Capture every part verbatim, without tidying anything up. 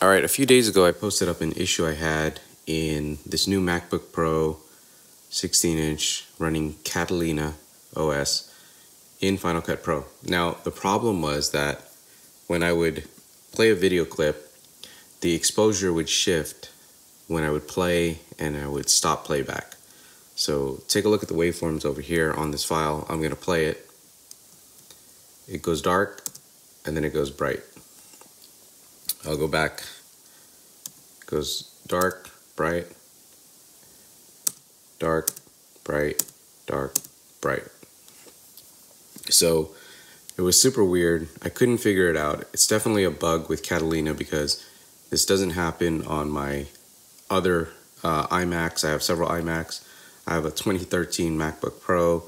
All right, a few days ago, I posted up an issue I had in this new MacBook Pro sixteen inch running Catalina O S in Final Cut Pro. Now, the problem was that when I would play a video clip, the exposure would shift when I would play and I would stop playback. So take a look at the waveforms over here on this file. I'm gonna play it. It goes dark and then it goes bright. I'll go back, it goes dark, bright, dark, bright, dark, bright. So it was super weird. I couldn't figure it out. It's definitely a bug with Catalina because this doesn't happen on my other uh, iMacs. I have several iMacs. I have a twenty thirteen MacBook Pro.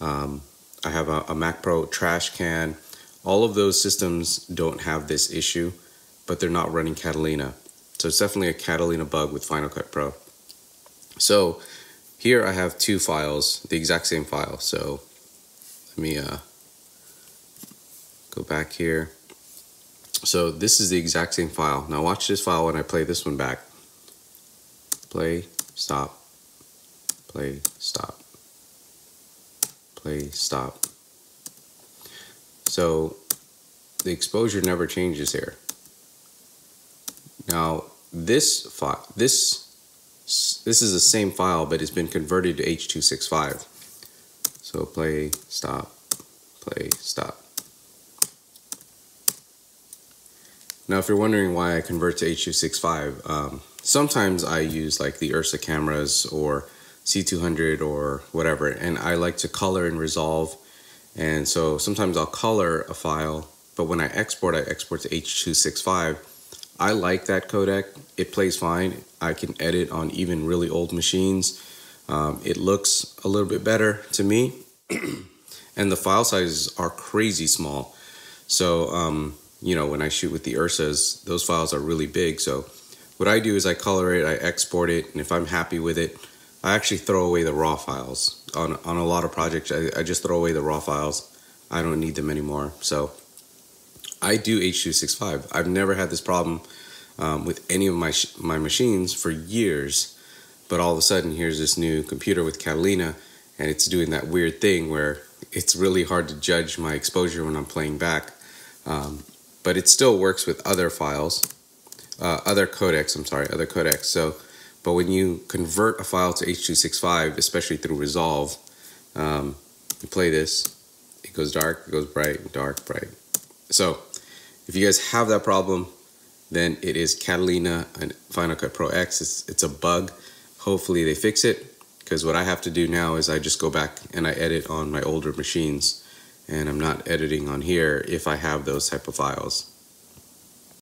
Um, I have a, a Mac Pro trash can. All of those systems don't have this issue, but they're not running Catalina. So it's definitely a Catalina bug with Final Cut Pro. So here I have two files, the exact same file. So let me uh, go back here. So this is the exact same file. Now watch this file when I play this one back. Play, stop, play, stop, play, stop. So the exposure never changes here. Now this file, this this is the same file, but it's been converted to H two sixty-five. So play, stop, play, stop. Now, if you're wondering why I convert to H two sixty-five, um, sometimes I use like the U R S A cameras or C two hundred or whatever, and I like to color in Resolve. And so sometimes I'll color a file, but when I export, I export to H two sixty-five. I like that codec. It plays fine. I can edit on even really old machines. Um, it looks a little bit better to me. And the file sizes are crazy small. So, um, you know, when I shoot with the U R S As, those files are really big. So what I do is I color it, I export it, and if I'm happy with it, I actually throw away the raw files. On, on a lot of projects, I, I just throw away the raw files. I don't need them anymore. So I do H two sixty-five. I've never had this problem um, with any of my, my machines for years, but all of a sudden here's this new computer with Catalina and it's doing that weird thing where it's really hard to judge my exposure when I'm playing back. Um, but it still works with other files, uh, other codecs, I'm sorry, other codecs. So, but when you convert a file to H two sixty-five, especially through Resolve, um, you play this, it goes dark, it goes bright, dark, bright. So if you guys have that problem, then it is Catalina and Final Cut Pro X. It's, it's a bug. Hopefully they fix it, because what I have to do now is I just go back and I edit on my older machines, and I'm not editing on here if I have those type of files.